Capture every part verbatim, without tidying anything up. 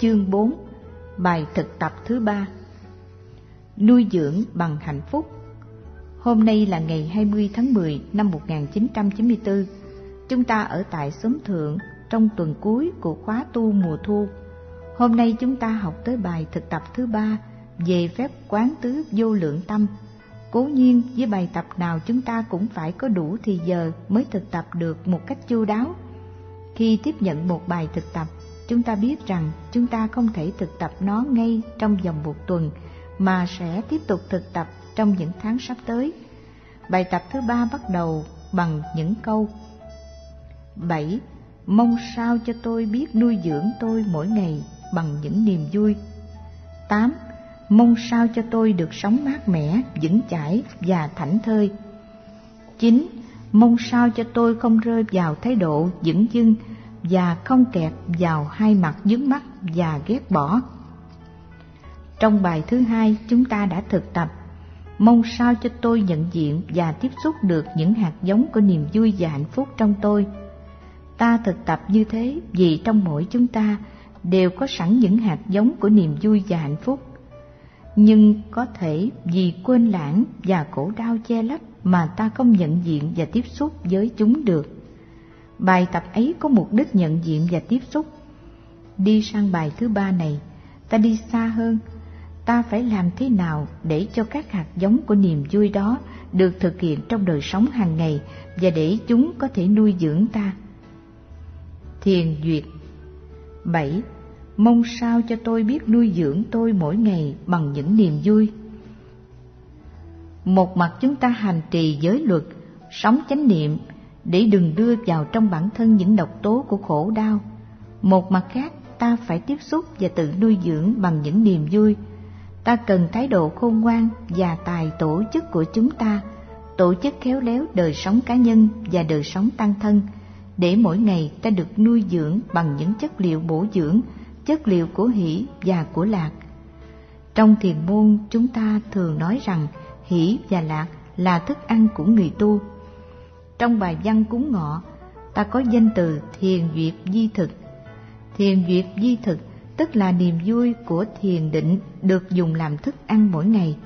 Chương bốn, bài thực tập thứ ba. Nuôi dưỡng bằng hạnh phúc. Hôm nay là ngày hai mươi tháng mười năm một nghìn chín trăm chín mươi tư. Chúng ta ở tại Xóm Thượng trong tuần cuối của khóa tu mùa thu. Hôm nay chúng ta học tới bài thực tập thứ ba về phép quán tứ vô lượng tâm. Cố nhiên với bài tập nào chúng ta cũng phải có đủ thì giờ mới thực tập được một cách chu đáo. Khi tiếp nhận một bài thực tập, chúng ta biết rằng chúng ta không thể thực tập nó ngay trong vòng một tuần, mà sẽ tiếp tục thực tập trong những tháng sắp tới. Bài tập thứ ba bắt đầu bằng những câu: bảy. Mong sao cho tôi biết nuôi dưỡng tôi mỗi ngày bằng những niềm vui. tám. Mong sao cho tôi được sống mát mẻ, vững chãi và thảnh thơi. chín. Mong sao cho tôi không rơi vào thái độ dửng dưng và không kẹt vào hai mặt vướng mắc và ghét bỏ. Trong bài thứ hai chúng ta đã thực tập mong sao cho tôi nhận diện và tiếp xúc được những hạt giống của niềm vui và hạnh phúc trong tôi. Ta thực tập như thế vì trong mỗi chúng ta đều có sẵn những hạt giống của niềm vui và hạnh phúc. Nhưng có thể vì quên lãng và khổ đau che lấp mà ta không nhận diện và tiếp xúc với chúng được. Bài tập ấy có mục đích nhận diện và tiếp xúc. Đi sang bài thứ ba này, ta đi xa hơn. Ta phải làm thế nào để cho các hạt giống của niềm vui đó được thực hiện trong đời sống hàng ngày và để chúng có thể nuôi dưỡng ta. Thiền duyệt. bảy. Mong sao cho tôi biết nuôi dưỡng tôi mỗi ngày bằng những niềm vui. Một mặt chúng ta hành trì giới luật, sống chánh niệm để đừng đưa vào trong bản thân những độc tố của khổ đau. Một mặt khác, ta phải tiếp xúc và tự nuôi dưỡng bằng những niềm vui. Ta cần thái độ khôn ngoan và tài tổ chức của chúng ta, tổ chức khéo léo đời sống cá nhân và đời sống tăng thân, để mỗi ngày ta được nuôi dưỡng bằng những chất liệu bổ dưỡng, chất liệu của hỷ và của lạc. Trong thiền môn, chúng ta thường nói rằng hỷ và lạc là thức ăn của người tu. Trong bài văn cúng ngọ, ta có danh từ thiền duyệt di thực. Thiền duyệt di thực tức là niềm vui của thiền định được dùng làm thức ăn mỗi ngày.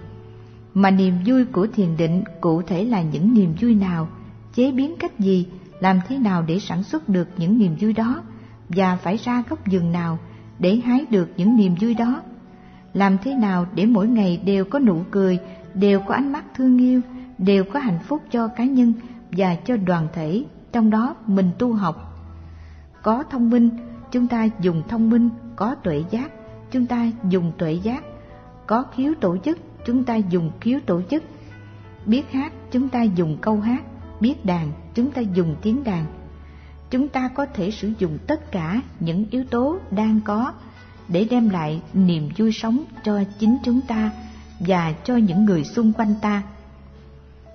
Mà niềm vui của thiền định cụ thể là những niềm vui nào, chế biến cách gì, làm thế nào để sản xuất được những niềm vui đó, và phải ra góc vườn nào để hái được những niềm vui đó. Làm thế nào để mỗi ngày đều có nụ cười, đều có ánh mắt thương yêu, đều có hạnh phúc cho cá nhân và cho đoàn thể, trong đó mình tu học. Có thông minh, chúng ta dùng thông minh, có tuệ giác, chúng ta dùng tuệ giác, có khiếu tổ chức, chúng ta dùng khiếu tổ chức, biết hát, chúng ta dùng câu hát, biết đàn, chúng ta dùng tiếng đàn. Chúng ta có thể sử dụng tất cả những yếu tố đang có để đem lại niềm vui sống cho chính chúng ta và cho những người xung quanh ta.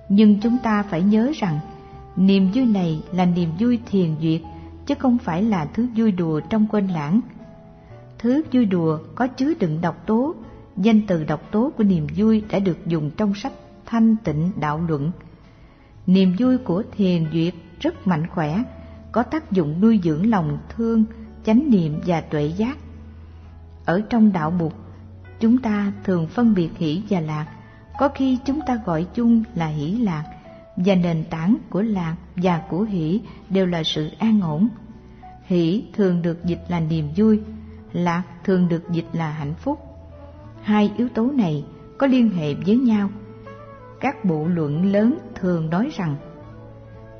Nhưng chúng ta phải nhớ rằng niềm vui này là niềm vui thiền duyệt, chứ không phải là thứ vui đùa trong quên lãng. Thứ vui đùa có chứa đựng độc tố. Danh từ độc tố của niềm vui đã được dùng trong sách Thanh Tịnh Đạo Luận. Niềm vui của thiền duyệt rất mạnh khỏe, có tác dụng nuôi dưỡng lòng thương, chánh niệm và tuệ giác. Ở trong đạo Bụt, chúng ta thường phân biệt hỷ và lạc. Có khi chúng ta gọi chung là hỷ lạc, và nền tảng của lạc và của hỷ đều là sự an ổn. Hỷ thường được dịch là niềm vui, lạc thường được dịch là hạnh phúc. Hai yếu tố này có liên hệ với nhau. Các bộ luận lớn thường nói rằng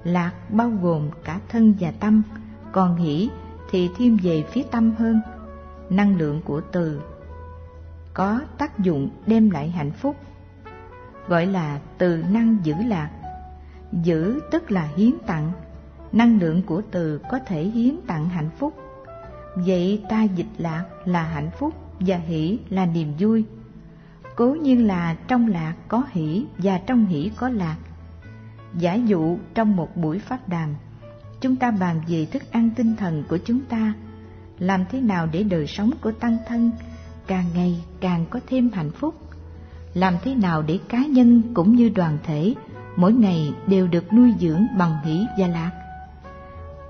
lạc bao gồm cả thân và tâm, còn hỷ thì thiên về phía tâm hơn. Năng lượng của từ có tác dụng đem lại hạnh phúc, gọi là từ năng giữ lạc. Giữ tức là hiến tặng, năng lượng của từ có thể hiến tặng hạnh phúc. Vậy ta dịch lạc là hạnh phúc và hỷ là niềm vui. Cố nhiên là trong lạc có hỷ và trong hỷ có lạc. Giả dụ trong một buổi pháp đàm, chúng ta bàn về thức ăn tinh thần của chúng ta, làm thế nào để đời sống của tăng thân càng ngày càng có thêm hạnh phúc, làm thế nào để cá nhân cũng như đoàn thể mỗi ngày đều được nuôi dưỡng bằng hỷ và lạc.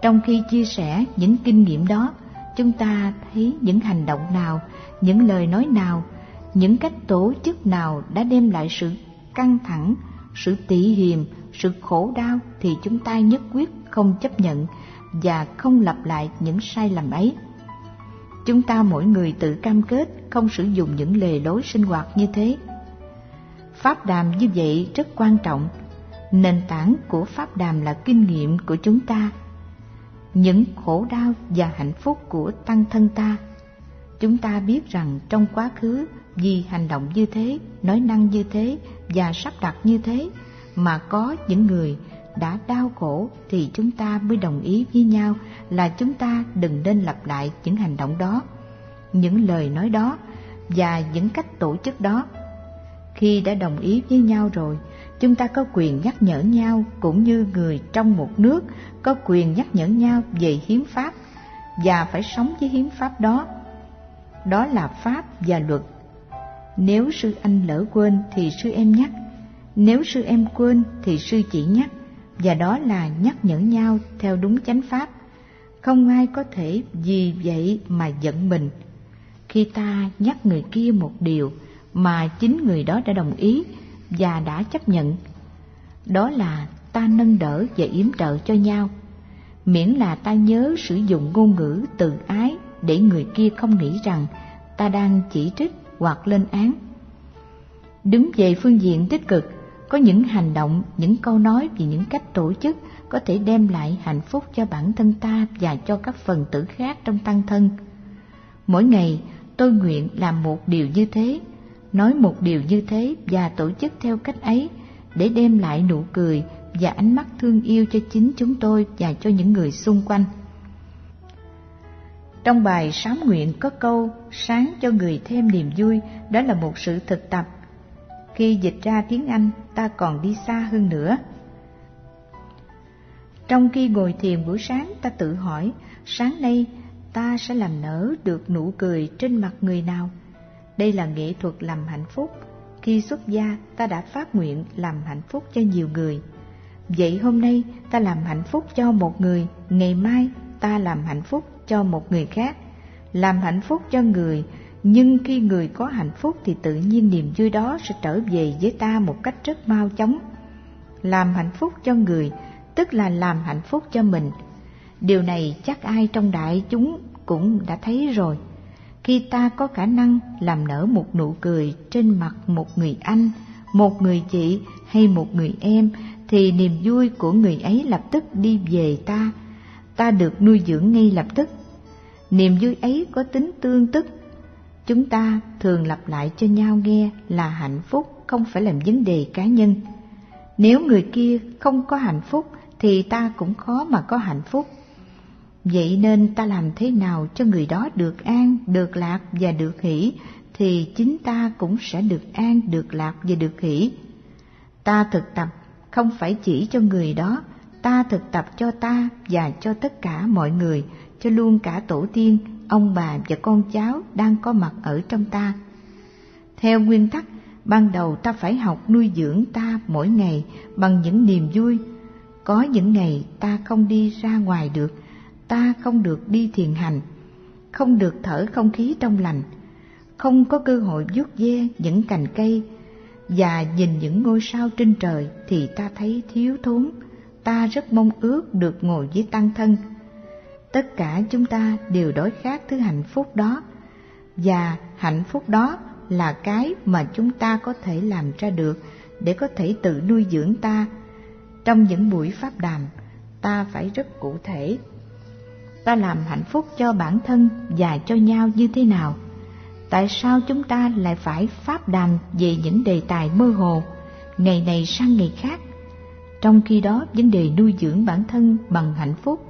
Trong khi chia sẻ những kinh nghiệm đó, chúng ta thấy những hành động nào, những lời nói nào, những cách tổ chức nào đã đem lại sự căng thẳng, sự tị hiềm, sự khổ đau thì chúng ta nhất quyết không chấp nhận và không lặp lại những sai lầm ấy. Chúng ta mỗi người tự cam kết không sử dụng những lề lối sinh hoạt như thế. Pháp đàm như vậy rất quan trọng. Nền tảng của pháp đàm là kinh nghiệm của chúng ta, những khổ đau và hạnh phúc của tăng thân ta. Chúng ta biết rằng trong quá khứ vì hành động như thế, nói năng như thế và sắp đặt như thế mà có những người đã đau khổ, thì chúng ta mới đồng ý với nhau là chúng ta đừng nên lặp lại những hành động đó, những lời nói đó và những cách tổ chức đó. Khi đã đồng ý với nhau rồi, chúng ta có quyền nhắc nhở nhau, cũng như người trong một nước có quyền nhắc nhở nhau về hiến pháp và phải sống với hiến pháp đó. Đó là pháp và luật. Nếu sư anh lỡ quên thì sư em nhắc, nếu sư em quên thì sư chỉ nhắc, và đó là nhắc nhở nhau theo đúng chánh pháp. Không ai có thể vì vậy mà giận mình. Khi ta nhắc người kia một điều mà chính người đó đã đồng ý và đã chấp nhận, đó là ta nâng đỡ và yểm trợ cho nhau, miễn là ta nhớ sử dụng ngôn ngữ từ ái để người kia không nghĩ rằng ta đang chỉ trích hoặc lên án. Đứng về phương diện tích cực, có những hành động, những câu nói và những cách tổ chức có thể đem lại hạnh phúc cho bản thân ta và cho các phần tử khác trong tăng thân. Mỗi ngày, tôi nguyện làm một điều như thế, nói một điều như thế và tổ chức theo cách ấy để đem lại nụ cười và ánh mắt thương yêu cho chính chúng tôi và cho những người xung quanh. Trong bài sám nguyện có câu "sáng cho người thêm niềm vui", đó là một sự thực tập. Khi dịch ra tiếng Anh, ta còn đi xa hơn nữa. Trong khi ngồi thiền buổi sáng, ta tự hỏi, sáng nay ta sẽ làm nở được nụ cười trên mặt người nào? Đây là nghệ thuật làm hạnh phúc. Khi xuất gia, ta đã phát nguyện làm hạnh phúc cho nhiều người. Vậy hôm nay ta làm hạnh phúc cho một người, ngày mai ta làm hạnh phúc cho một người khác. Làm hạnh phúc cho người, nhưng khi người có hạnh phúc thì tự nhiên niềm vui đó sẽ trở về với ta một cách rất mau chóng. Làm hạnh phúc cho người, tức là làm hạnh phúc cho mình. Điều này chắc ai trong đại chúng cũng đã thấy rồi. Khi ta có khả năng làm nở một nụ cười trên mặt một người anh, một người chị hay một người em, thì niềm vui của người ấy lập tức đi về ta. Ta được nuôi dưỡng ngay lập tức. Niềm vui ấy có tính tương tức. Chúng ta thường lặp lại cho nhau nghe là hạnh phúc không phải là vấn đề cá nhân. Nếu người kia không có hạnh phúc thì ta cũng khó mà có hạnh phúc. Vậy nên ta làm thế nào cho người đó được an, được lạc và được hỷ thì chính ta cũng sẽ được an, được lạc và được hỷ. Ta thực tập không phải chỉ cho người đó, ta thực tập cho ta và cho tất cả mọi người, cho luôn cả tổ tiên, ông bà và con cháu đang có mặt ở trong ta. Theo nguyên tắc, ban đầu ta phải học nuôi dưỡng ta mỗi ngày bằng những niềm vui. Có những ngày ta không đi ra ngoài được, ta không được đi thiền hành, không được thở không khí trong lành, không có cơ hội vuốt ve những cành cây và nhìn những ngôi sao trên trời thì ta thấy thiếu thốn. Ta rất mong ước được ngồi với tăng thân. Tất cả chúng ta đều đói khát thứ hạnh phúc đó, và hạnh phúc đó là cái mà chúng ta có thể làm ra được để có thể tự nuôi dưỡng ta. Trong những buổi pháp đàm, ta phải rất cụ thể. Ta làm hạnh phúc cho bản thân và cho nhau như thế nào? Tại sao chúng ta lại phải pháp đàm về những đề tài mơ hồ, ngày này sang ngày khác? Trong khi đó, vấn đề nuôi dưỡng bản thân bằng hạnh phúc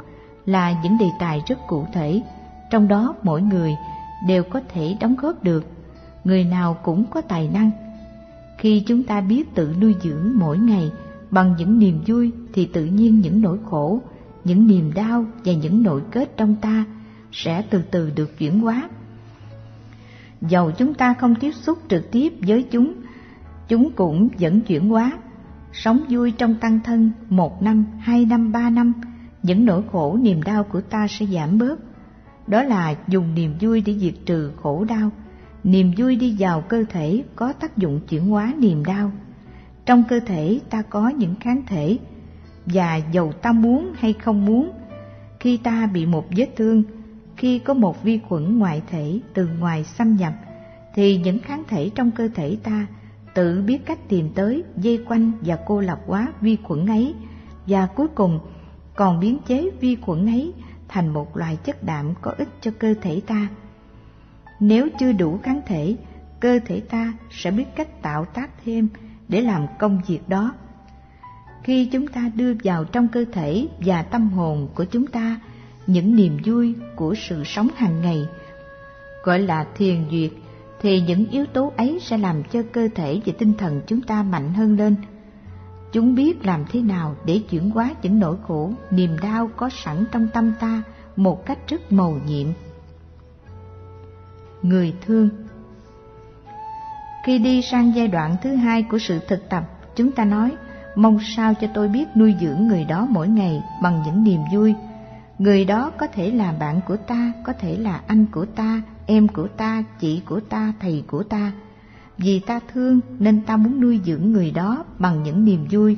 là những đề tài rất cụ thể, trong đó mỗi người đều có thể đóng góp được, người nào cũng có tài năng. Khi chúng ta biết tự nuôi dưỡng mỗi ngày bằng những niềm vui thì tự nhiên những nỗi khổ, những niềm đau và những nội kết trong ta sẽ từ từ được chuyển hóa. Dầu chúng ta không tiếp xúc trực tiếp với chúng, chúng cũng vẫn chuyển hóa. Sống vui trong tăng thân một năm, hai năm, ba năm, những nỗi khổ niềm đau của ta sẽ giảm bớt. đó là dùng niềm vui để diệt trừ khổ đau. Niềm vui đi vào cơ thể có tác dụng chuyển hóa niềm đau. Trong cơ thể ta có những kháng thể, và dầu ta muốn hay không muốn, khi ta bị một vết thương, khi có một vi khuẩn ngoại thể từ ngoài xâm nhập, thì những kháng thể trong cơ thể ta tự biết cách tìm tới, vây quanh và cô lập hóa vi khuẩn ấy, và cuối cùng còn biến chế vi khuẩn ấy thành một loại chất đạm có ích cho cơ thể ta. Nếu chưa đủ kháng thể, cơ thể ta sẽ biết cách tạo tác thêm để làm công việc đó. Khi chúng ta đưa vào trong cơ thể và tâm hồn của chúng ta những niềm vui của sự sống hàng ngày, gọi là thiền duyệt, thì những yếu tố ấy sẽ làm cho cơ thể và tinh thần chúng ta mạnh hơn lên. Chúng biết làm thế nào để chuyển hóa những nỗi khổ, niềm đau có sẵn trong tâm ta một cách rất mầu nhiệm. Người thương. Khi đi sang giai đoạn thứ hai của sự thực tập, chúng ta nói, mong sao cho tôi biết nuôi dưỡng người đó mỗi ngày bằng những niềm vui. Người đó có thể là bạn của ta, có thể là anh của ta, em của ta, chị của ta, thầy của ta. Vì ta thương nên ta muốn nuôi dưỡng người đó bằng những niềm vui.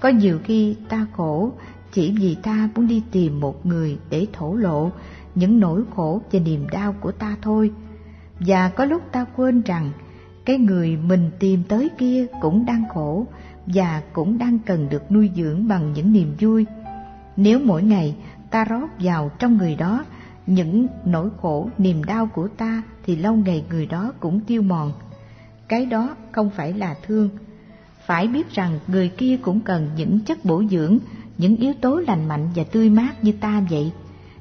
Có nhiều khi ta khổ chỉ vì ta muốn đi tìm một người để thổ lộ những nỗi khổ và niềm đau của ta thôi. Và có lúc ta quên rằng cái người mình tìm tới kia cũng đang khổ và cũng đang cần được nuôi dưỡng bằng những niềm vui. Nếu mỗi ngày ta rót vào trong người đó những nỗi khổ, niềm đau của ta, thì lâu ngày người đó cũng tiêu mòn. Cái đó không phải là thương. Phải biết rằng người kia cũng cần những chất bổ dưỡng, những yếu tố lành mạnh và tươi mát như ta vậy.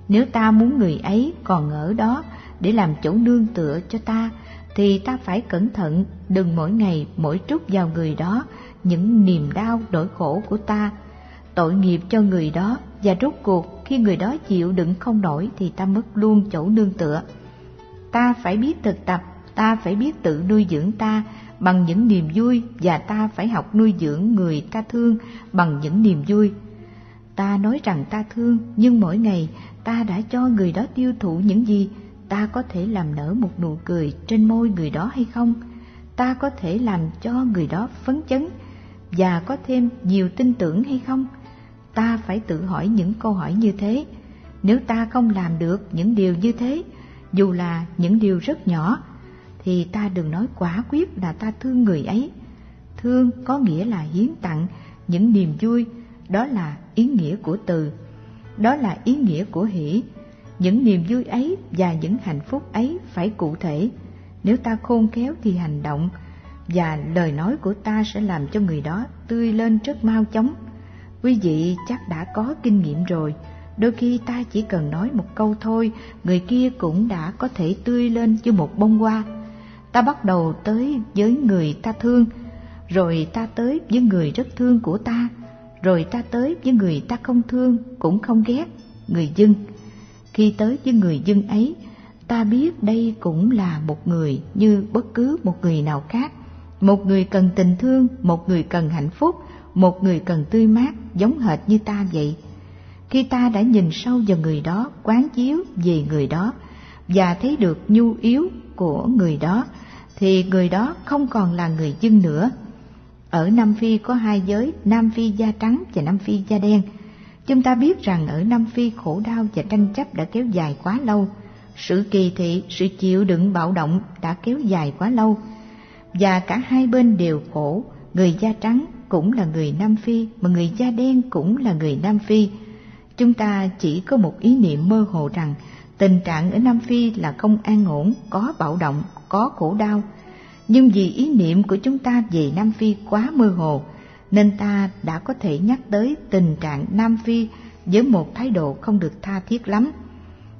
Nếu ta muốn người ấy còn ở đó để làm chỗ nương tựa cho ta, thì ta phải cẩn thận, đừng mỗi ngày mỗi trút vào người đó những niềm đau, nỗi khổ của ta. Tội nghiệp cho người đó, và rốt cuộc khi người đó chịu đựng không nổi thì ta mất luôn chỗ nương tựa. Ta phải biết thực tập, ta phải biết tự nuôi dưỡng ta bằng những niềm vui, và ta phải học nuôi dưỡng người ta thương bằng những niềm vui. Ta nói rằng ta thương, nhưng mỗi ngày ta đã cho người đó tiêu thụ những gì? Ta có thể làm nở một nụ cười trên môi người đó hay không? Ta có thể làm cho người đó phấn chấn và có thêm nhiều tin tưởng hay không? Ta phải tự hỏi những câu hỏi như thế. Nếu ta không làm được những điều như thế, dù là những điều rất nhỏ, thì ta đừng nói quả quyết là ta thương người ấy. Thương có nghĩa là hiến tặng những niềm vui, đó là ý nghĩa của từ, đó là ý nghĩa của hỷ. Những niềm vui ấy và những hạnh phúc ấy phải cụ thể. Nếu ta khôn khéo thì hành động và lời nói của ta sẽ làm cho người đó tươi lên rất mau chóng. Quý vị chắc đã có kinh nghiệm rồi, đôi khi ta chỉ cần nói một câu thôi, người kia cũng đã có thể tươi lên như một bông hoa. Ta bắt đầu tới với người ta thương, rồi ta tới với người rất thương của ta, rồi ta tới với người ta không thương cũng không ghét, người dưng. Khi tới với người dưng ấy, ta biết đây cũng là một người như bất cứ một người nào khác. Một người cần tình thương, một người cần hạnh phúc, một người cần tươi mát, giống hệt như ta vậy. Khi ta đã nhìn sâu vào người đó, quán chiếu về người đó và thấy được nhu yếu của người đó, thì người đó không còn là người dưng nữa. Ở Nam Phi có hai giới, Nam Phi da trắng và Nam Phi da đen. Chúng ta biết rằng ở Nam Phi khổ đau và tranh chấp đã kéo dài quá lâu, sự kỳ thị, sự chịu đựng bạo động đã kéo dài quá lâu, và cả hai bên đều khổ. Người da trắng cũng là người Nam Phi, mà người da đen cũng là người Nam Phi. Chúng ta chỉ có một ý niệm mơ hồ rằng tình trạng ở Nam Phi là không an ổn, có bạo động, có khổ đau. Nhưng vì ý niệm của chúng ta về Nam Phi quá mơ hồ, nên ta đã có thể nhắc tới tình trạng Nam Phi với một thái độ không được tha thiết lắm.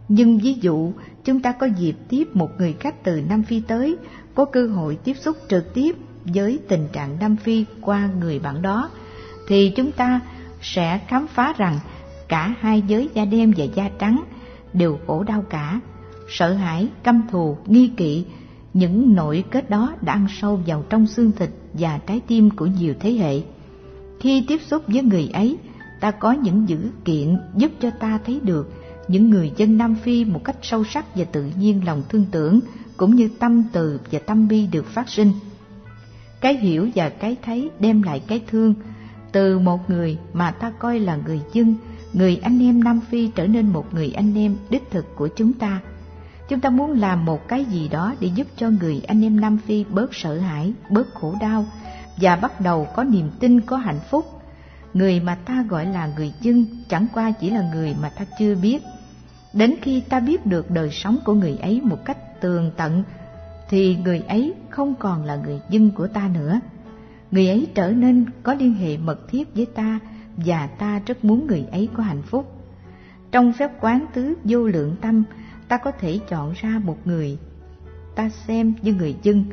Nhưng ví dụ, chúng ta có dịp tiếp một người khách từ Nam Phi tới, có cơ hội tiếp xúc trực tiếp với tình trạng Nam Phi qua người bạn đó, thì chúng ta sẽ khám phá rằng cả hai giới da đen và da trắng đều khổ đau cả. Sợ hãi, căm thù, nghi kỵ, những nỗi kết đó đã ăn sâu vào trong xương thịt và trái tim của nhiều thế hệ. Khi tiếp xúc với người ấy, ta có những dữ kiện giúp cho ta thấy được những người dân Nam Phi một cách sâu sắc và tự nhiên lòng thương tưởng, cũng như tâm từ và tâm bi được phát sinh. Cái hiểu và cái thấy đem lại cái thương. Từ một người mà ta coi là người dân, người anh em Nam Phi trở nên một người anh em đích thực của chúng ta. Chúng ta muốn làm một cái gì đó để giúp cho người anh em Nam Phi bớt sợ hãi, bớt khổ đau và bắt đầu có niềm tin, có hạnh phúc. Người mà ta gọi là người dân chẳng qua chỉ là người mà ta chưa biết. Đến khi ta biết được đời sống của người ấy một cách tường tận, thì người ấy không còn là người dân của ta nữa. Người ấy trở nên có liên hệ mật thiết với ta, và ta rất muốn người ấy có hạnh phúc. Trong phép quán tứ vô lượng tâm, ta có thể chọn ra một người ta xem như người dân.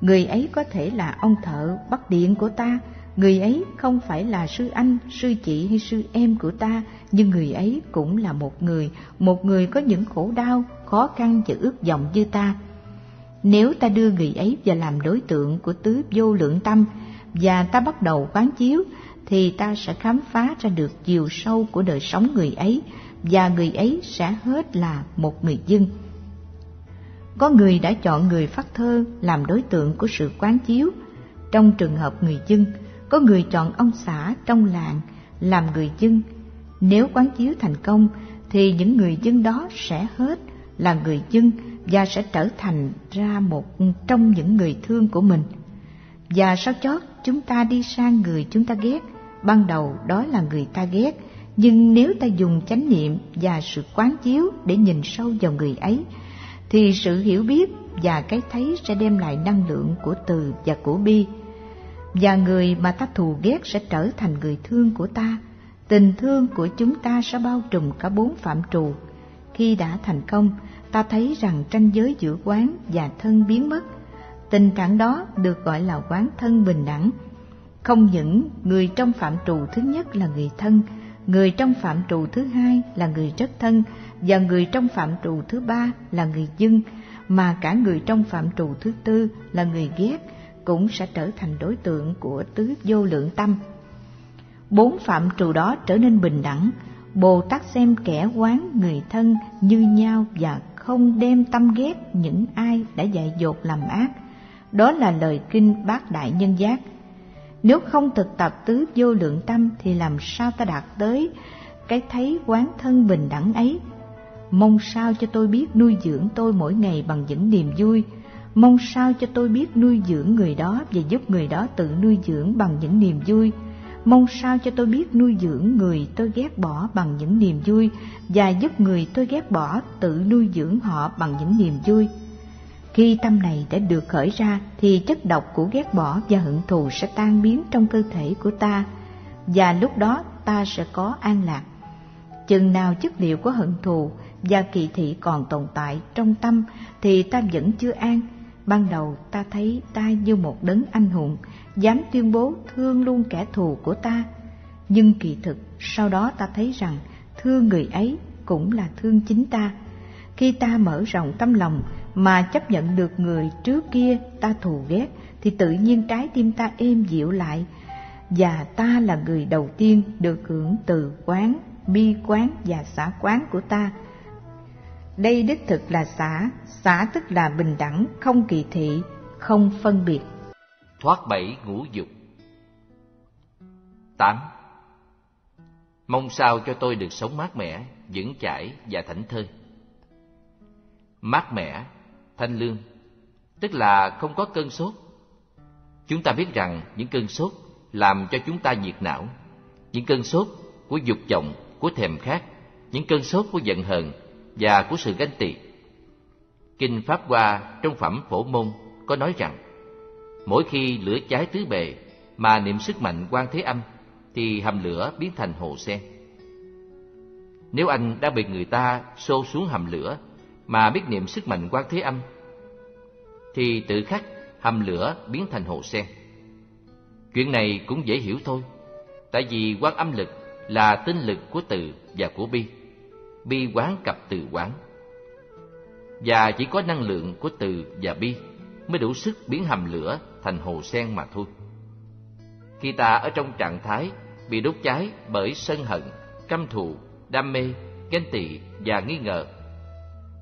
Người ấy có thể là ông thợ bắt điện của ta, người ấy không phải là sư anh, sư chị hay sư em của ta, nhưng người ấy cũng là một người, một người có những khổ đau, khó khăn và ước vọng như ta. Nếu ta đưa người ấy vào làm đối tượng của tứ vô lượng tâm và ta bắt đầu quán chiếu, thì ta sẽ khám phá ra được chiều sâu của đời sống người ấy, và người ấy sẽ hết là một người dân. Có người đã chọn người phát thơ làm đối tượng của sự quán chiếu, trong trường hợp người dân. Có người chọn ông xã trong làng làm người dân. Nếu quán chiếu thành công, thì những người dân đó sẽ hết là người dân và sẽ trở thành ra một trong những người thương của mình. Và sau chót, chúng ta đi sang người chúng ta ghét. Ban đầu đó là người ta ghét, nhưng nếu ta dùng chánh niệm và sự quán chiếu để nhìn sâu vào người ấy, thì sự hiểu biết và cái thấy sẽ đem lại năng lượng của từ và của bi. Và người mà ta thù ghét sẽ trở thành người thương của ta. Tình thương của chúng ta sẽ bao trùm cả bốn phạm trù. Khi đã thành công, ta thấy rằng ranh giới giữa quán và thân biến mất. Tình trạng đó được gọi là quán thân bình đẳng. Không những người trong phạm trù thứ nhất là người thân, người trong phạm trù thứ hai là người rất thân, và người trong phạm trù thứ ba là người dân, mà cả người trong phạm trù thứ tư là người ghét cũng sẽ trở thành đối tượng của tứ vô lượng tâm. Bốn phạm trù đó trở nên bình đẳng. Bồ Tát xem kẻ quán người thân như nhau và không đem tâm ghét những ai đã dại dột làm ác. Đó là lời kinh Bát Đại Nhân Giác. Nếu không thực tập tứ vô lượng tâm thì làm sao ta đạt tới cái thấy quán thân bình đẳng ấy? Mong sao cho tôi biết nuôi dưỡng tôi mỗi ngày bằng những niềm vui. Mong sao cho tôi biết nuôi dưỡng người đó và giúp người đó tự nuôi dưỡng bằng những niềm vui. Mong sao cho tôi biết nuôi dưỡng người tôi ghét bỏ bằng những niềm vui và giúp người tôi ghét bỏ tự nuôi dưỡng họ bằng những niềm vui. Khi tâm này đã được khởi ra thì chất độc của ghét bỏ và hận thù sẽ tan biến trong cơ thể của ta, và lúc đó ta sẽ có an lạc. Chừng nào chất liệu của hận thù và kỳ thị còn tồn tại trong tâm thì ta vẫn chưa an. Ban đầu ta thấy ta như một đấng anh hùng, dám tuyên bố thương luôn kẻ thù của ta. Nhưng kỳ thực, sau đó ta thấy rằng thương người ấy cũng là thương chính ta. Khi ta mở rộng tâm lòng mà chấp nhận được người trước kia ta thù ghét, thì tự nhiên trái tim ta êm dịu lại, và ta là người đầu tiên được hưởng từ quán, bi quán và xả quán của ta. Đây đích thực là xả, xả tức là bình đẳng, không kỳ thị, không phân biệt. Thoát bảy ngũ dục. Tám. Mong sao cho tôi được sống mát mẻ, vững chãi và thảnh thơi. Mát mẻ, thanh lương, tức là không có cơn sốt. Chúng ta biết rằng những cơn sốt làm cho chúng ta nhiệt não, những cơn sốt của dục vọng, của thèm khát, những cơn sốt của giận hờn và của sự ganh tị. Kinh Pháp Hoa trong Phẩm Phổ Môn có nói rằng, mỗi khi lửa cháy tứ bề mà niệm sức mạnh Quan Thế Âm, thì hầm lửa biến thành hồ sen. Nếu anh đã bị người ta xô xuống hầm lửa mà biết niệm sức mạnh Quan Thế Âm, thì tự khắc hầm lửa biến thành hồ sen. Chuyện này cũng dễ hiểu thôi, tại vì quán âm lực là tinh lực của từ và của bi. Bi quán cặp từ quán, và chỉ có năng lượng của từ và bi mới đủ sức biến hầm lửa thành hồ sen mà thôi. Khi ta ở trong trạng thái bị đốt cháy bởi sân hận, căm thù, đam mê ganh tị và nghi ngờ.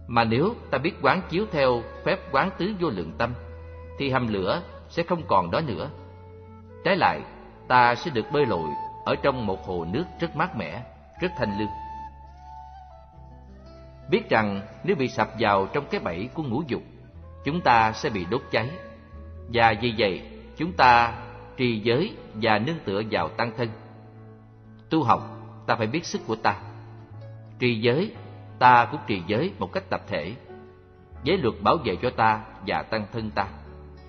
Mà nếu ta biết quán chiếu theo phép quán tứ vô lượng tâm, thì hầm lửa sẽ không còn đó nữa. Trái lại, ta sẽ được bơi lội ở trong một hồ nước rất mát mẻ, rất thanh lương. Biết rằng nếu bị sập vào trong cái bẫy của ngũ dục, chúng ta sẽ bị đốt cháy. Và vì vậy, chúng ta trì giới và nương tựa vào tăng thân. Tu học, ta phải biết sức của ta. Trì giới, ta cũng trì giới một cách tập thể. Giới luật bảo vệ cho ta và tăng thân ta.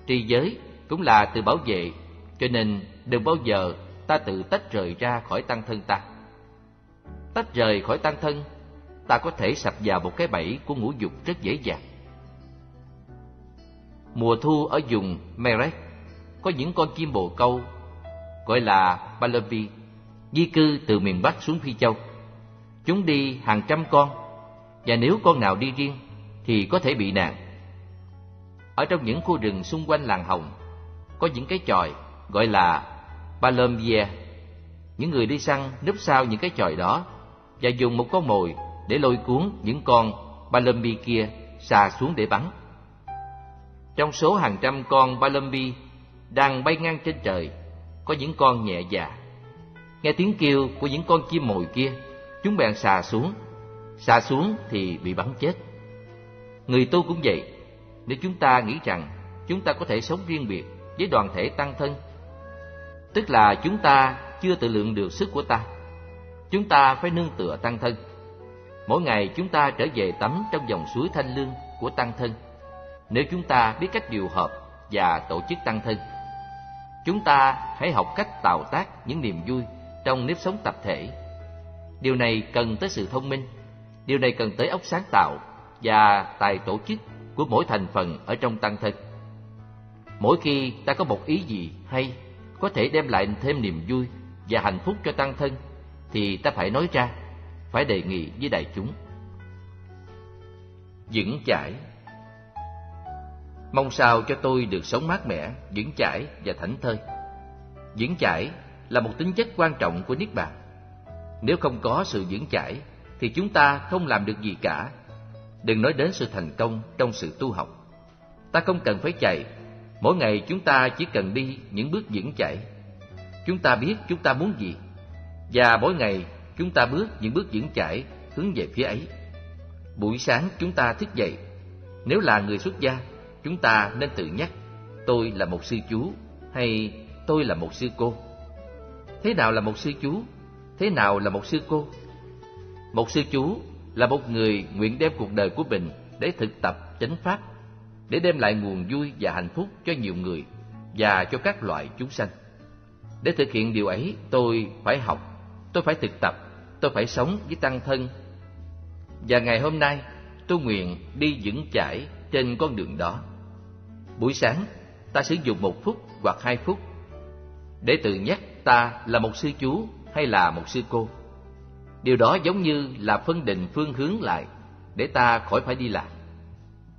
Trì giới cũng là từ bảo vệ, cho nên đừng bao giờ ta tự tách rời ra khỏi tăng thân ta. Tách rời khỏi tăng thân, ta có thể sập vào một cái bẫy của ngũ dục rất dễ dàng. Mùa thu ở vùng Meret có những con chim bồ câu gọi là palombier di cư từ miền Bắc xuống Phi Châu. Chúng đi hàng trăm con, và nếu con nào đi riêng thì có thể bị nạn. Ở trong những khu rừng xung quanh làng Hồng có những cái chòi gọi là palombier. Những người đi săn núp sau những cái chòi đó và dùng một con mồi để lôi cuốn những con palombier kia xà xuống để bắn. Trong số hàng trăm con palombier đang bay ngang trên trời, có những con nhẹ dạ. Nghe tiếng kêu của những con chim mồi kia, chúng bèn xà xuống. Xà xuống thì bị bắn chết. Người tu cũng vậy. Nếu chúng ta nghĩ rằng chúng ta có thể sống riêng biệt với đoàn thể tăng thân, tức là chúng ta chưa tự lượng được sức của ta. Chúng ta phải nương tựa tăng thân. Mỗi ngày chúng ta trở về tắm trong dòng suối thanh lương của tăng thân. Nếu chúng ta biết cách điều hợp và tổ chức tăng thân, chúng ta hãy học cách tạo tác những niềm vui trong nếp sống tập thể. Điều này cần tới sự thông minh, điều này cần tới óc sáng tạo và tài tổ chức của mỗi thành phần ở trong tăng thân. Mỗi khi ta có một ý gì hay có thể đem lại thêm niềm vui và hạnh phúc cho tăng thân, thì ta phải nói ra, phải đề nghị với đại chúng. Vững chãi. Mong sao cho tôi được sống mát mẻ, vững chãi và thảnh thơi. Vững chãi là một tính chất quan trọng của Niết Bàn. Nếu không có sự vững chãi thì chúng ta không làm được gì cả. Đừng nói đến sự thành công trong sự tu học. Ta không cần phải chạy. Mỗi ngày chúng ta chỉ cần đi những bước vững chãi. Chúng ta biết chúng ta muốn gì, và mỗi ngày chúng ta bước những bước vững chãi hướng về phía ấy. Buổi sáng chúng ta thức dậy. Nếu là người xuất gia, chúng ta nên tự nhắc, tôi là một sư chú hay tôi là một sư cô. Thế nào là một sư chú? Thế nào là một sư cô? Một sư chú là một người nguyện đem cuộc đời của mình để thực tập chánh pháp, để đem lại nguồn vui và hạnh phúc cho nhiều người và cho các loại chúng sanh. Để thực hiện điều ấy, tôi phải học, tôi phải thực tập, tôi phải sống với tăng thân. Và ngày hôm nay, tôi nguyện đi vững chãi trên con đường đó. Buổi sáng, ta sử dụng một phút hoặc hai phút để tự nhắc ta là một sư chú hay là một sư cô. Điều đó giống như là phân định phương hướng lại để ta khỏi phải đi lạc.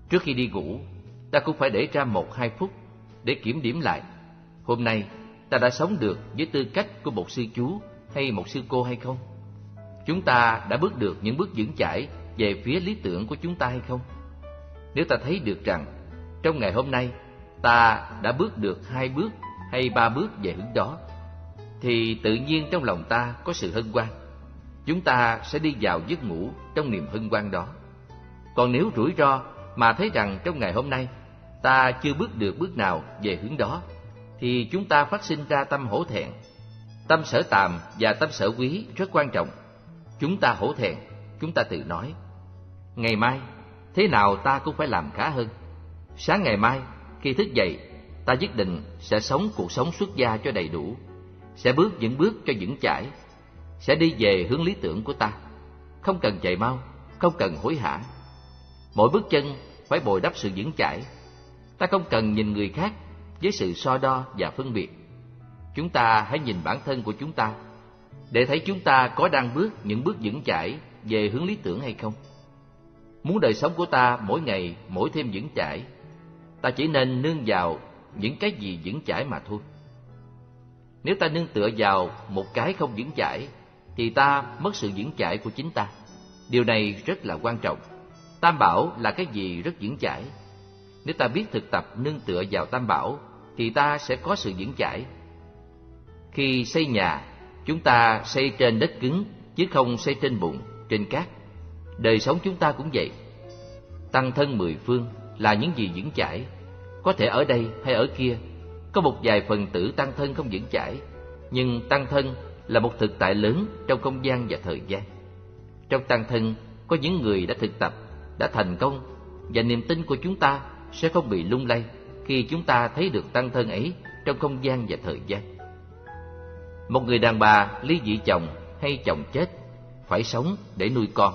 Trước khi đi ngủ, ta cũng phải để ra một hai phút để kiểm điểm lại. Hôm nay, ta đã sống được với tư cách của một sư chú hay một sư cô hay không? Chúng ta đã bước được những bước vững chãi về phía lý tưởng của chúng ta hay không? Nếu ta thấy được rằng trong ngày hôm nay ta đã bước được hai bước hay ba bước về hướng đó, thì tự nhiên trong lòng ta có sự hân hoan. Chúng ta sẽ đi vào giấc ngủ trong niềm hân hoan đó. Còn nếu rủi ro mà thấy rằng trong ngày hôm nay ta chưa bước được bước nào về hướng đó, thì chúng ta phát sinh ra tâm hổ thẹn. Tâm sở tàm và tâm sở quý rất quan trọng. Chúng ta hổ thẹn, chúng ta tự nói ngày mai thế nào ta cũng phải làm khá hơn. Sáng ngày mai, khi thức dậy, ta nhất định sẽ sống cuộc sống xuất gia cho đầy đủ, sẽ bước những bước cho vững chãi, sẽ đi về hướng lý tưởng của ta. Không cần chạy mau, không cần hối hả. Mỗi bước chân phải bồi đắp sự vững chãi. Ta không cần nhìn người khác với sự so đo và phân biệt. Chúng ta hãy nhìn bản thân của chúng ta để thấy chúng ta có đang bước những bước vững chãi về hướng lý tưởng hay không. Muốn đời sống của ta mỗi ngày mỗi thêm vững chãi, ta chỉ nên nương vào những cái gì vững chãi mà thôi. Nếu ta nương tựa vào một cái không vững chãi, thì ta mất sự vững chãi của chính ta, Điều này rất là quan trọng. Tam bảo là cái gì rất vững chãi. Nếu ta biết thực tập nương tựa vào tam bảo thì ta sẽ có sự vững chãi. Khi xây nhà, chúng ta xây trên đất cứng chứ không xây trên bùn, trên cát. Đời sống chúng ta cũng vậy. Tăng thân mười phương là những gì vững chãi. Có thể ở đây hay ở kia có một vài phần tử tăng thân không vững chãi, nhưng tăng thân là một thực tại lớn trong không gian và thời gian. Trong tăng thân có những người đã thực tập, đã thành công, và niềm tin của chúng ta sẽ không bị lung lay khi chúng ta thấy được tăng thân ấy trong không gian và thời gian. Một người đàn bà ly dị chồng hay chồng chết phải sống để nuôi con,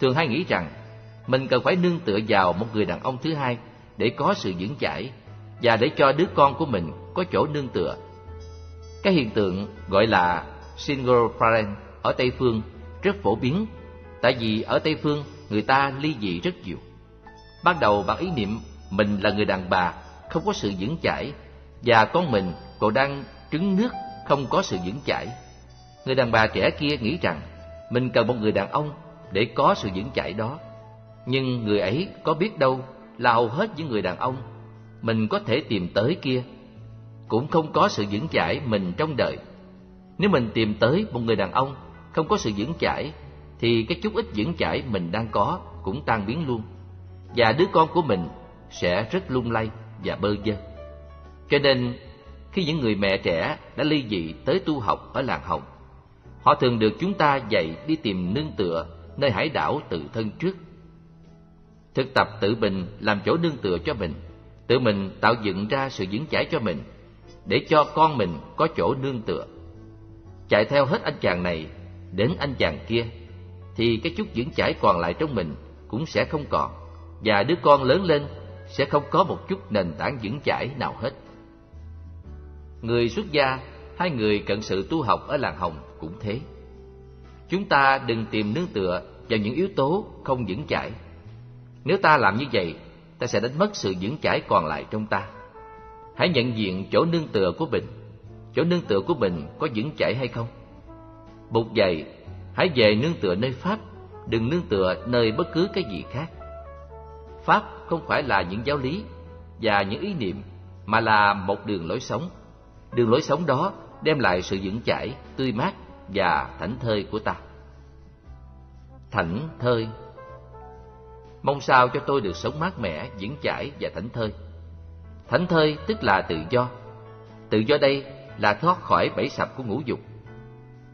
thường hay nghĩ rằng mình cần phải nương tựa vào một người đàn ông thứ hai để có sự vững chãi và để cho đứa con của mình có chỗ nương tựa. Cái hiện tượng gọi là single parent ở Tây Phương rất phổ biến, tại vì ở Tây Phương người ta ly dị rất nhiều. Ban đầu bằng ý niệm mình là người đàn bà không có sự vững chãi và con mình còn đang trứng nước không có sự vững chãi, người đàn bà trẻ kia nghĩ rằng mình cần một người đàn ông để có sự vững chãi đó. Nhưng người ấy có biết đâu là hầu hết những người đàn ông mình có thể tìm tới kia cũng không có sự vững chãi mình trong đời. Nếu mình tìm tới một người đàn ông không có sự vững chãi thì cái chút ít vững chãi mình đang có cũng tan biến luôn, và đứa con của mình sẽ rất lung lay và bơ vơ. Cho nên khi những người mẹ trẻ đã ly dị tới tu học ở làng Hồng, họ thường được chúng ta dạy đi tìm nương tựa nơi hải đảo tự thân trước. Thực tập tự mình làm chỗ nương tựa cho mình, tự mình tạo dựng ra sự vững chãi cho mình, để cho con mình có chỗ nương tựa. Chạy theo hết anh chàng này đến anh chàng kia, thì cái chút vững chãi còn lại trong mình cũng sẽ không còn, và đứa con lớn lên sẽ không có một chút nền tảng vững chãi nào hết. Người xuất gia hay người cận sự tu học ở làng Hồng cũng thế. Chúng ta đừng tìm nương tựa vào những yếu tố không vững chãi. Nếu ta làm như vậy, ta sẽ đánh mất sự vững chãi còn lại trong ta. Hãy nhận diện chỗ nương tựa của mình. Chỗ nương tựa của mình có vững chãi hay không? Bụt dạy, hãy về nương tựa nơi Pháp, đừng nương tựa nơi bất cứ cái gì khác. Pháp không phải là những giáo lý và những ý niệm, mà là một đường lối sống. Đường lối sống đó đem lại sự vững chãi, tươi mát và thảnh thơi của ta. Thảnh thơi. Mong sao cho tôi được sống mát mẻ, vững chãi và thảnh thơi. Thảnh thơi tức là tự do. Tự do đây là thoát khỏi bẫy sập của ngũ dục.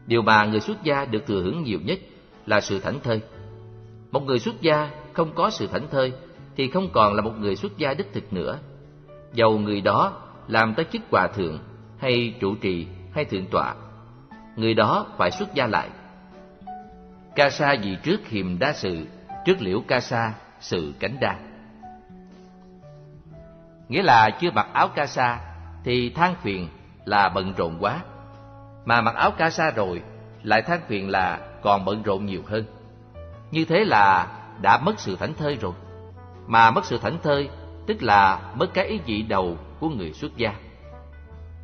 Điều mà người xuất gia được thừa hưởng nhiều nhất là sự thảnh thơi. Một người xuất gia không có sự thảnh thơi thì không còn là một người xuất gia đích thực nữa. Dầu người đó làm tới chức hòa thượng hay trụ trì hay thượng tọa, người đó phải xuất gia lại. Ca sa gì trước hiềm đa sự, trước liễu ca sa sự cánh đa. Nghĩa là chưa mặc áo ca sa thì than phiền là bận rộn quá, mà mặc áo ca sa rồi lại than phiền là còn bận rộn nhiều hơn. Như thế là đã mất sự thảnh thơi rồi. Mà mất sự thảnh thơi tức là mất cái ý vị đầu của người xuất gia.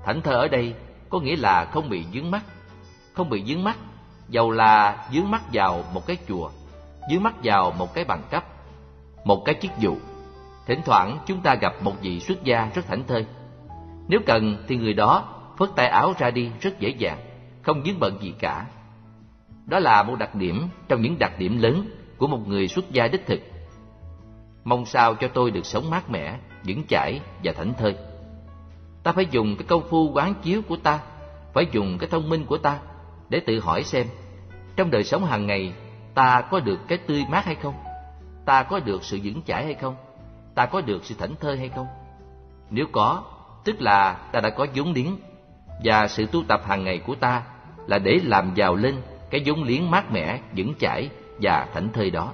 Thảnh thơi ở đây có nghĩa là không bị vướng mắc. Không bị vướng mắc, dầu là vướng mắc vào một cái chùa, vướng mắc vào một cái bằng cấp, một cái chức vụ. Thỉnh thoảng chúng ta gặp một vị xuất gia rất thảnh thơi. Nếu cần thì người đó phất tay áo ra đi rất dễ dàng, không vướng bận gì cả. Đó là một đặc điểm trong những đặc điểm lớn của một người xuất gia đích thực. Mong sao cho tôi được sống mát mẻ, vững chãi và thảnh thơi. Ta phải dùng cái công phu quán chiếu của ta, phải dùng cái thông minh của ta để tự hỏi xem trong đời sống hàng ngày ta có được cái tươi mát hay không, ta có được sự vững chãi hay không, ta có được sự thảnh thơi hay không. Nếu có, tức là ta đã có vốn liếng, và sự tu tập hàng ngày của ta là để làm giàu lên cái vốn liếng mát mẻ, vững chãi và thảnh thơi đó.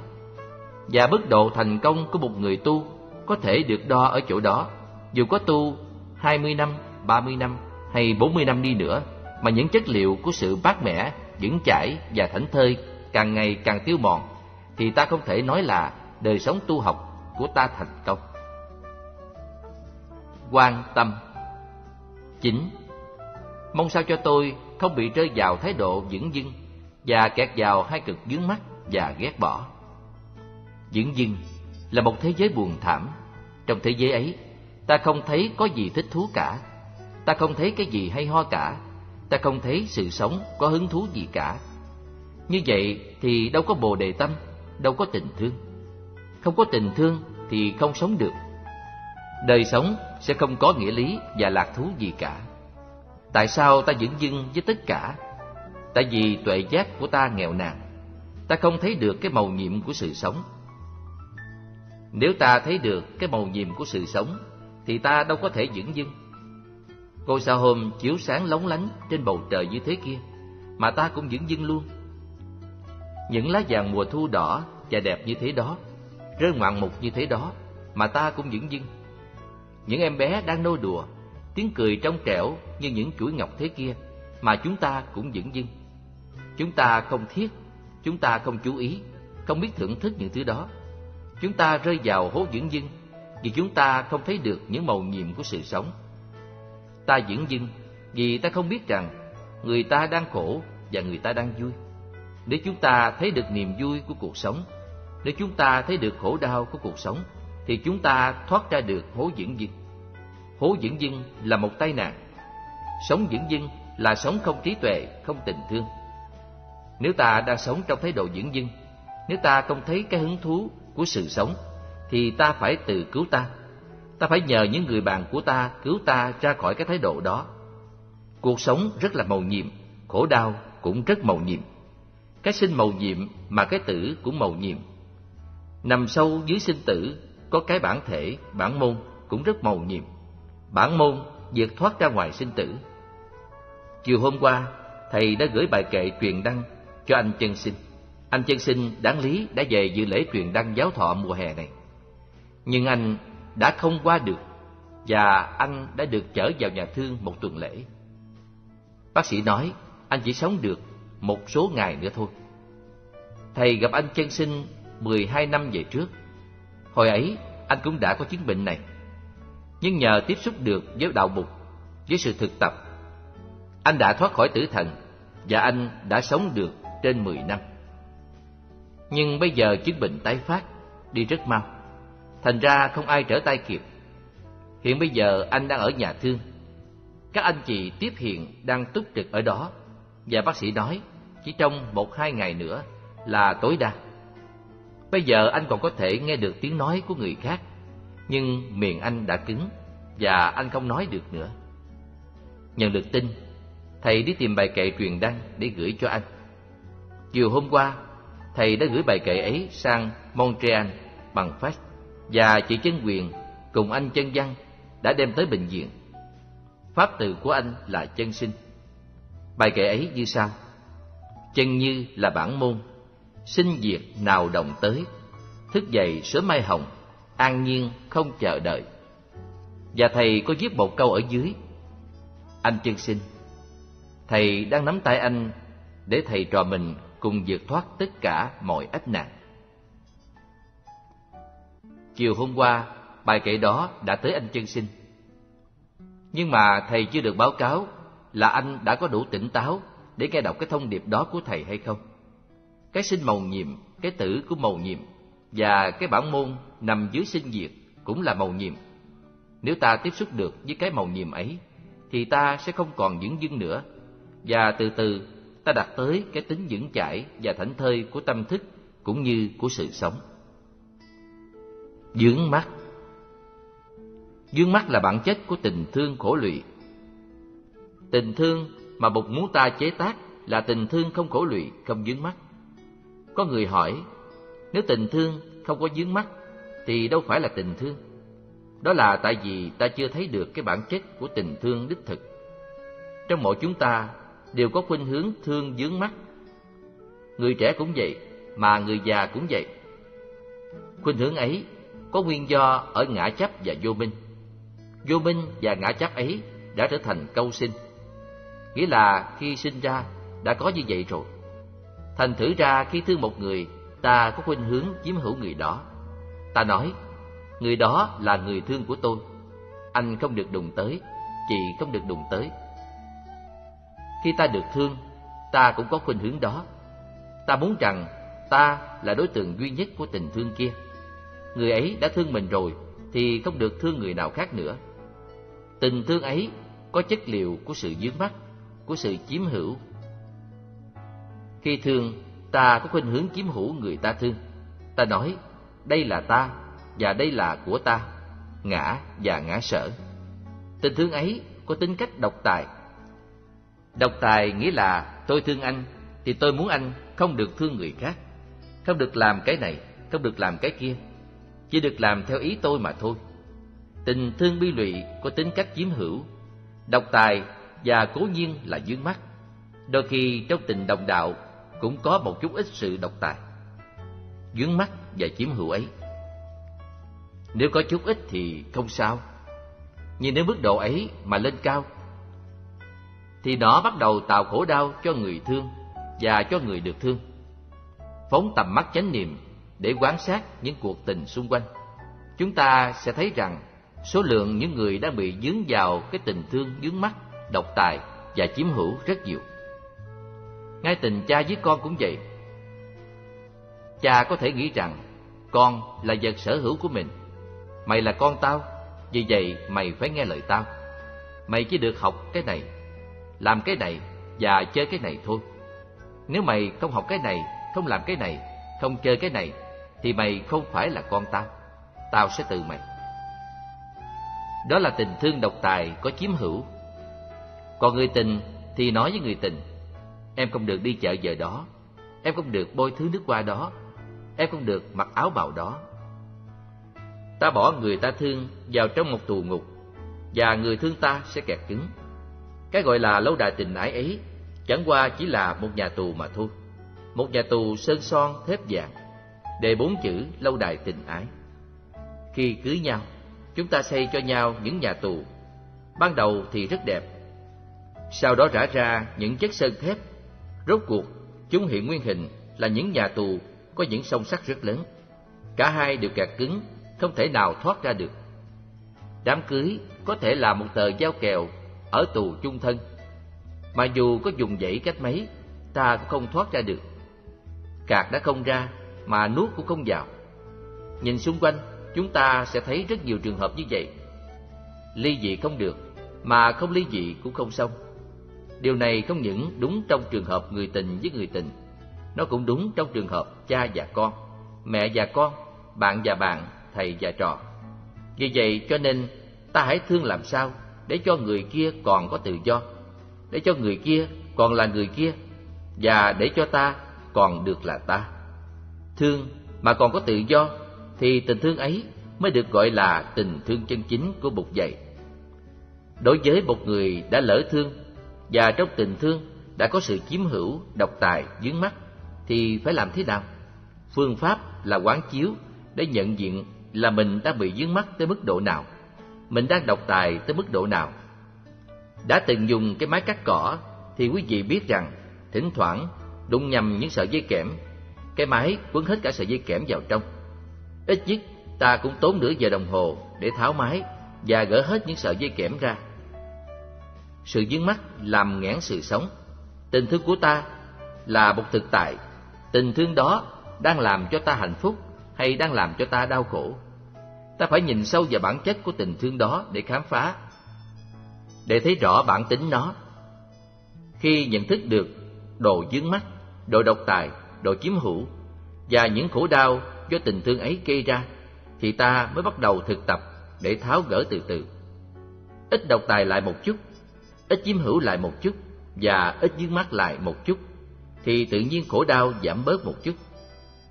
Và mức độ thành công của một người tu có thể được đo ở chỗ đó. Dù có tu hai mươi năm, ba mươi năm hay bốn mươi năm đi nữa, mà những chất liệu của sự mát mẻ, vững chãi và thảnh thơi càng ngày càng tiêu mòn, thì ta không thể nói là đời sống tu học của ta thành công. Quan tâm. Chính. Mong sao cho tôi không bị rơi vào thái độ dửng dưng và kẹt vào hai cực vướng mắc và ghét bỏ. Dưỡng dưng là một thế giới buồn thảm. Trong thế giới ấy, ta không thấy có gì thích thú cả, ta không thấy cái gì hay ho cả, ta không thấy sự sống có hứng thú gì cả. Như vậy thì đâu có bồ đề tâm, đâu có tình thương. Không có tình thương thì không sống được. Đời sống sẽ không có nghĩa lý và lạc thú gì cả. Tại sao ta dưỡng dưng với tất cả? Tại vì tuệ giác của ta nghèo nàn, ta không thấy được cái màu nhiệm của sự sống. Nếu ta thấy được cái màu nhiệm của sự sống thì ta đâu có thể dưỡng dưng. Ngôi sao hôm chiếu sáng lóng lánh trên bầu trời như thế kia mà ta cũng dưỡng dưng luôn. Những lá vàng mùa thu đỏ và đẹp như thế đó, rơi ngoạn mục như thế đó mà ta cũng dưỡng dưng. Những em bé đang nô đùa, tiếng cười trong trẻo như những chuỗi ngọc thế kia mà chúng ta cũng dưỡng dưng. Chúng ta không thiết, chúng ta không chú ý, không biết thưởng thức những thứ đó. Chúng ta rơi vào hố dưỡng dưng vì chúng ta không thấy được những màu nhiệm của sự sống. Ta dưỡng dưng vì ta không biết rằng người ta đang khổ và người ta đang vui. Nếu chúng ta thấy được niềm vui của cuộc sống, nếu chúng ta thấy được khổ đau của cuộc sống, thì chúng ta thoát ra được hố dưỡng dưng. Hố dưỡng dưng là một tai nạn. Sống dưỡng dưng là sống không trí tuệ, không tình thương. Nếu ta đang sống trong thái độ dưỡng dưng, nếu ta không thấy cái hứng thú của sự sống, thì ta phải tự cứu ta. Ta phải nhờ những người bạn của ta cứu ta ra khỏi cái thái độ đó. Cuộc sống rất là mầu nhiệm, khổ đau cũng rất mầu nhiệm. Cái sinh mầu nhiệm mà cái tử cũng mầu nhiệm. Nằm sâu dưới sinh tử có cái bản thể, bản môn cũng rất mầu nhiệm. Bản môn vượt thoát ra ngoài sinh tử. Chiều hôm qua, thầy đã gửi bài kệ truyền đăng cho anh Chân Sinh. Anh Chân Sinh đáng lý đã về dự lễ truyền đăng giáo thọ mùa hè này. Nhưng anh đã không qua được và anh đã được chở vào nhà thương một tuần lễ. Bác sĩ nói anh chỉ sống được một số ngày nữa thôi. Thầy gặp anh Chân Sinh mười hai năm về trước. Hồi ấy anh cũng đã có chứng bệnh này. Nhưng nhờ tiếp xúc được với đạo mục, với sự thực tập, anh đã thoát khỏi tử thần và anh đã sống được trên mười năm. Nhưng bây giờ chứng bệnh tái phát, đi rất mau, thành ra không ai trở tay kịp. Hiện bây giờ anh đang ở nhà thương. Các anh chị tiếp hiện đang túc trực ở đó. Và bác sĩ nói chỉ trong một hai ngày nữa là tối đa. Bây giờ anh còn có thể nghe được tiếng nói của người khác, nhưng miệng anh đã cứng và anh không nói được nữa. Nhận được tin, thầy đi tìm bài kệ truyền đăng để gửi cho anh. Chiều hôm qua, thầy đã gửi bài kệ ấy sang Montreal bằng fax, và chị Chân Quyền cùng anh Chân Văn đã đem tới bệnh viện. Pháp từ của anh là Chân Sinh. Bài kệ ấy như sau: chân như là bản môn, sinh diệt nào đồng tới, thức dậy sớm mai hồng, an nhiên không chờ đợi. Và thầy có viết một câu ở dưới: anh Chân Sinh, thầy đang nắm tay anh để thầy trò mình cùng vượt thoát tất cả mọi ách nạn. Chiều hôm qua, bài kệ đó đã tới anh Chân Sinh. Nhưng mà thầy chưa được báo cáo là anh đã có đủ tỉnh táo để nghe đọc cái thông điệp đó của thầy hay không. Cái sinh mầu nhiệm, cái tử của mầu nhiệm, và cái bản môn nằm dưới sinh diệt cũng là mầu nhiệm. Nếu ta tiếp xúc được với cái mầu nhiệm ấy thì ta sẽ không còn dưỡng dưng nữa, và từ từ ta đạt tới cái tính vững chãi và thảnh thơi của tâm thức cũng như của sự sống. Vướng mắc. Vướng mắc là bản chất của tình thương khổ lụy. Tình thương mà Bụt muốn ta chế tác là tình thương không khổ lụy, không vướng mắc. Có người hỏi, nếu tình thương không có vướng mắc thì đâu phải là tình thương. Đó là tại vì ta chưa thấy được cái bản chất của tình thương đích thực. Trong mỗi chúng ta đều có khuynh hướng thương vướng mắc. Người trẻ cũng vậy, mà người già cũng vậy. Khuynh hướng ấy có nguyên do ở ngã chấp và vô minh. Vô minh và ngã chấp ấy đã trở thành câu sinh, nghĩa là khi sinh ra đã có như vậy rồi. Thành thử ra khi thương một người, ta có khuynh hướng chiếm hữu người đó. Ta nói, người đó là người thương của tôi, anh không được đụng tới, chị không được đụng tới. Khi ta được thương, ta cũng có khuynh hướng đó. Ta muốn rằng ta là đối tượng duy nhất của tình thương kia. Người ấy đã thương mình rồi thì không được thương người nào khác nữa. Tình thương ấy có chất liệu của sự dướng mắt, của sự chiếm hữu. Khi thương, ta có khuynh hướng chiếm hữu người ta thương. Ta nói, đây là ta và đây là của ta, ngã và ngã sở. Tình thương ấy có tính cách độc tài. Độc tài nghĩa là tôi thương anh thì tôi muốn anh không được thương người khác, không được làm cái này, không được làm cái kia, chỉ được làm theo ý tôi mà thôi. Tình thương bi lụy có tính cách chiếm hữu, độc tài và cố nhiên là dướng mắt. Đôi khi trong tình đồng đạo cũng có một chút ít sự độc tài, dướng mắt và chiếm hữu ấy. Nếu có chút ít thì không sao, nhưng nếu mức độ ấy mà lên cao thì nó bắt đầu tạo khổ đau cho người thương và cho người được thương. Phóng tầm mắt chánh niệm để quan sát những cuộc tình xung quanh, chúng ta sẽ thấy rằng số lượng những người đang bị dướng vào cái tình thương dướng mắt, độc tài và chiếm hữu rất nhiều. Ngay tình cha với con cũng vậy. Cha có thể nghĩ rằng con là vật sở hữu của mình. Mày là con tao, vì vậy mày phải nghe lời tao. Mày chỉ được học cái này, làm cái này và chơi cái này thôi. Nếu mày không học cái này, không làm cái này, không chơi cái này thì mày không phải là con tao. Tao sẽ từ mày. Đó là tình thương độc tài có chiếm hữu. Còn người tình thì nói với người tình, em không được đi chợ giờ đó, em không được bôi thứ nước hoa đó, em không được mặc áo bào đó. Ta bỏ người ta thương vào trong một tù ngục, và người thương ta sẽ kẹt cứng. Cái gọi là lâu đài tình ái ấy chẳng qua chỉ là một nhà tù mà thôi. Một nhà tù sơn son thép vàng, đề bốn chữ lâu đài tình ái. Khi cưới nhau, chúng ta xây cho nhau những nhà tù. Ban đầu thì rất đẹp, sau đó rã ra những chất sơn thép. Rốt cuộc, chúng hiện nguyên hình là những nhà tù có những song sắt rất lớn. Cả hai đều kẹt cứng, không thể nào thoát ra được. Đám cưới có thể là một tờ giao kèo ở tù chung thân, mà dù có dùng dãy cách mấy, ta cũng không thoát ra được. Cạc đã không ra, mà nuốt cũng không vào. Nhìn xung quanh, chúng ta sẽ thấy rất nhiều trường hợp như vậy. Ly dị không được, mà không ly dị cũng không xong. Điều này không những đúng trong trường hợp người tình với người tình, nó cũng đúng trong trường hợp cha và con, mẹ và con, bạn và bạn, thầy và trò. Vì vậy cho nên ta hãy thương làm sao để cho người kia còn có tự do, để cho người kia còn là người kia, và để cho ta còn được là ta. Thương mà còn có tự do thì tình thương ấy mới được gọi là tình thương chân chính của Bụt dạy. Đối với một người đã lỡ thương và trong tình thương đã có sự chiếm hữu, độc tài, dướng mắt thì phải làm thế nào? Phương pháp là quán chiếu để nhận diện là mình đang bị dướng mắt tới mức độ nào, mình đang độc tài tới mức độ nào. Đã từng dùng cái máy cắt cỏ thì quý vị biết rằng thỉnh thoảng đụng nhầm những sợi dây kẽm, cái máy quấn hết cả sợi dây kẽm vào trong. Ít nhất ta cũng tốn nửa giờ đồng hồ để tháo máy và gỡ hết những sợi dây kẽm ra. Sự dướng mắt làm nghẽn sự sống. Tình thương của ta là một thực tại. Tình thương đó đang làm cho ta hạnh phúc hay đang làm cho ta đau khổ? Ta phải nhìn sâu vào bản chất của tình thương đó để khám phá, để thấy rõ bản tính nó. Khi nhận thức được độ dướng mắt, độ độc tài, độ chiếm hữu và những khổ đau do tình thương ấy gây ra thì ta mới bắt đầu thực tập để tháo gỡ từ từ. Ít độc tài lại một chút, ít chiếm hữu lại một chút và ít dướng mắt lại một chút thì tự nhiên khổ đau giảm bớt một chút.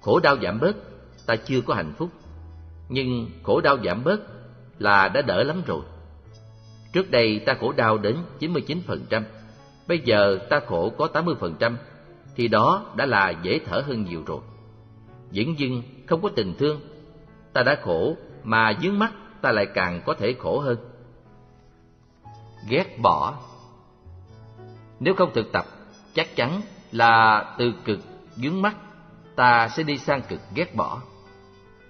Khổ đau giảm bớt, ta chưa có hạnh phúc, nhưng khổ đau giảm bớt là đã đỡ lắm rồi. Trước đây ta khổ đau đến chín mươi chín phần trăm, bây giờ ta khổ có tám mươi phần trăm thì đó đã là dễ thở hơn nhiều rồi. Dửng dưng không có tình thương, ta đã khổ mà dướng mắt ta lại càng có thể khổ hơn. Ghét bỏ. Nếu không thực tập, chắc chắn là từ cực dướng mắt ta sẽ đi sang cực ghét bỏ.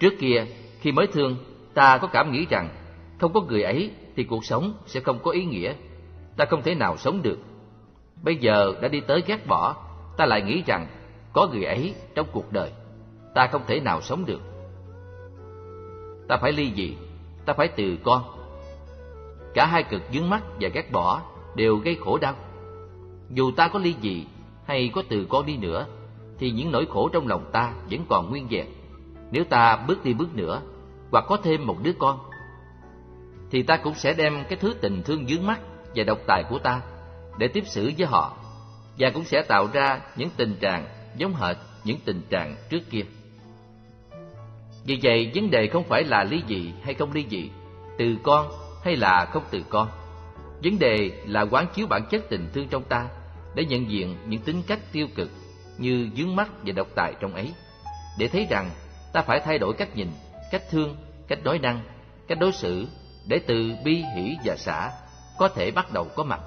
Trước kia khi mới thương, ta có cảm nghĩ rằng không có người ấy thì cuộc sống sẽ không có ý nghĩa, ta không thể nào sống được. Bây giờ đã đi tới ghét bỏ, ta lại nghĩ rằng Có người ấy trong cuộc đời, ta không thể nào sống được. Ta phải ly dị, ta phải từ con. Cả hai cực vướng mắc và ghét bỏ đều gây khổ đau. Dù ta có ly dị hay có từ con đi nữa, thì những nỗi khổ trong lòng ta vẫn còn nguyên vẹn. Nếu ta bước đi bước nữa, hoặc có thêm một đứa con, thì ta cũng sẽ đem cái thứ tình thương vướng mắc và độc tài của ta để tiếp xử với họ, và cũng sẽ tạo ra những tình trạng giống hệt những tình trạng trước kia. Vì vậy, vấn đề không phải là ly dị hay không ly dị, từ con hay là không từ con. Vấn đề là quán chiếu bản chất tình thương trong ta để nhận diện những tính cách tiêu cực như vướng mắc và độc tài trong ấy, để thấy rằng ta phải thay đổi cách nhìn, cách thương, cách nói năng, cách đối xử, để từ bi, hỷ và xả có thể bắt đầu có mặt.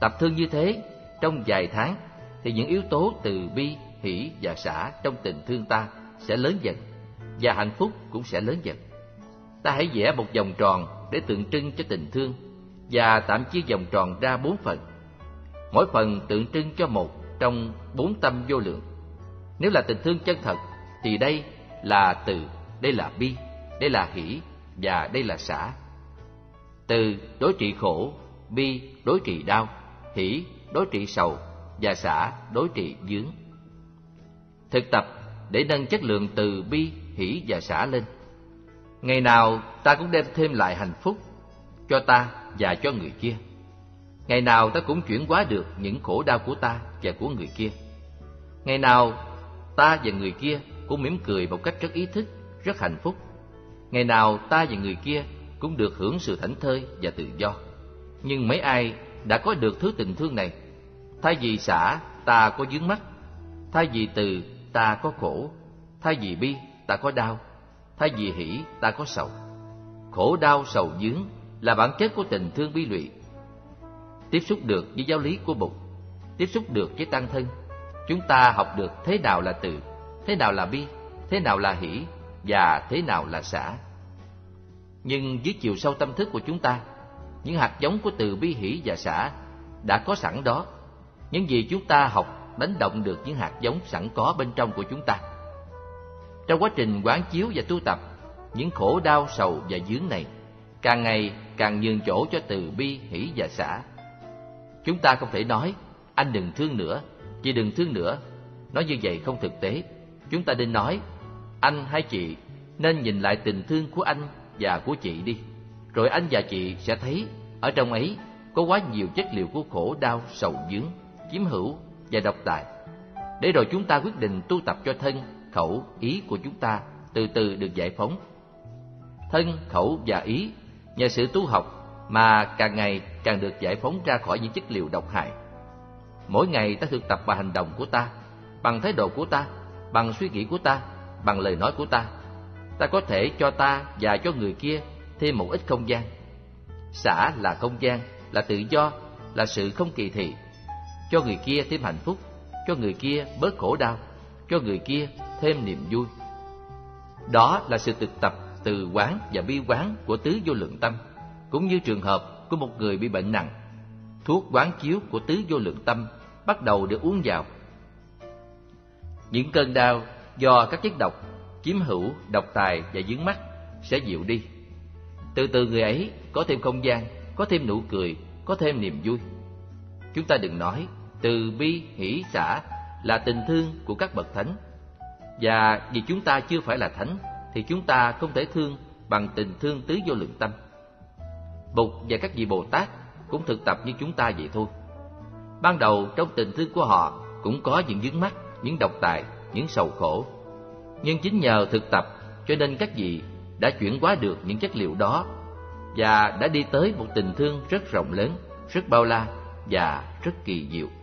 Tập thương như thế trong vài tháng, thì những yếu tố từ bi, hỷ và xả trong tình thương ta sẽ lớn dần, và hạnh phúc cũng sẽ lớn dần. Ta hãy vẽ một vòng tròn để tượng trưng cho tình thương, và tạm chia vòng tròn ra bốn phần, mỗi phần tượng trưng cho một trong bốn tâm vô lượng. Nếu là tình thương chân thật, thì đây là từ, đây là bi, đây là hỷ và đây là xả. Từ đối trị khổ, bi đối trị đau, hỷ đối trị sầu và xả đối trị vướng. Thực tập để nâng chất lượng từ, bi, hỷ và xả lên. Ngày nào ta cũng đem thêm lại hạnh phúc cho ta và cho người kia. Ngày nào ta cũng chuyển hóa được những khổ đau của ta và của người kia. Ngày nào ta và người kia cũng mỉm cười một cách rất ý thức, rất hạnh phúc. Ngày nào ta và người kia cũng được hưởng sự thảnh thơi và tự do. Nhưng mấy ai đã có được thứ tình thương này? Thay vì xả, ta có vướng mắc; thay vì từ, ta có khổ; thay vì bi, ta có đau; thay vì hỷ, ta có sầu. Khổ, đau, sầu, vướng là bản chất của tình thương bi lụy. Tiếp xúc được với giáo lý của Bụt, tiếp xúc được với tăng thân, chúng ta học được thế nào là từ, thế nào là bi, thế nào là hỷ và thế nào là xả. Nhưng dưới chiều sâu tâm thức của chúng ta, những hạt giống của từ, bi, hỷ và xả đã có sẵn đó. Những gì chúng ta học đánh động được những hạt giống sẵn có bên trong của chúng ta. Trong quá trình quán chiếu và tu tập, những khổ, đau, sầu và vướng này càng ngày càng nhường chỗ cho từ, bi, hỷ và xả. Chúng ta không thể nói anh đừng thương nữa, chị đừng thương nữa. Nói như vậy không thực tế. Chúng ta nên nói anh hay chị nên nhìn lại tình thương của anh và của chị đi. Rồi anh và chị sẽ thấy ở trong ấy có quá nhiều chất liệu của khổ, đau, sầu, vướng, chiếm hữu và độc tài. Để rồi chúng ta quyết định tu tập cho thân, khẩu, ý của chúng ta từ từ được giải phóng. Thân, khẩu và ý nhờ sự tu học mà càng ngày càng được giải phóng ra khỏi những chất liệu độc hại. Mỗi ngày ta thực tập bằng hành động của ta, bằng thái độ của ta, bằng suy nghĩ của ta, bằng lời nói của ta. Ta có thể cho ta và cho người kia thêm một ít không gian. Xả là không gian, là tự do, là sự không kỳ thị. Cho người kia thêm hạnh phúc, cho người kia bớt khổ đau, cho người kia thêm niềm vui. Đó là sự thực tập từ quán và bi quán của tứ vô lượng tâm, cũng như trường hợp của một người bị bệnh nặng. Thuốc quán chiếu của tứ vô lượng tâm bắt đầu được uống vào. Những cơn đau do các chất độc, chiếm hữu, độc tài và vướng mắc sẽ dịu đi. Từ từ người ấy có thêm không gian, có thêm nụ cười, có thêm niềm vui. Chúng ta đừng nói từ, bi, hỷ, xả là tình thương của các bậc thánh. Và vì chúng ta chưa phải là thánh, thì chúng ta không thể thương bằng tình thương tứ vô lượng tâm. Bụt và các vị Bồ Tát cũng thực tập như chúng ta vậy thôi. Ban đầu trong tình thương của họ cũng có những vướng mắc, những độc tài, những sầu khổ. Nhưng chính nhờ thực tập cho nên các vị đã chuyển hóa được những chất liệu đó và đã đi tới một tình thương rất rộng lớn, rất bao la và rất kỳ diệu.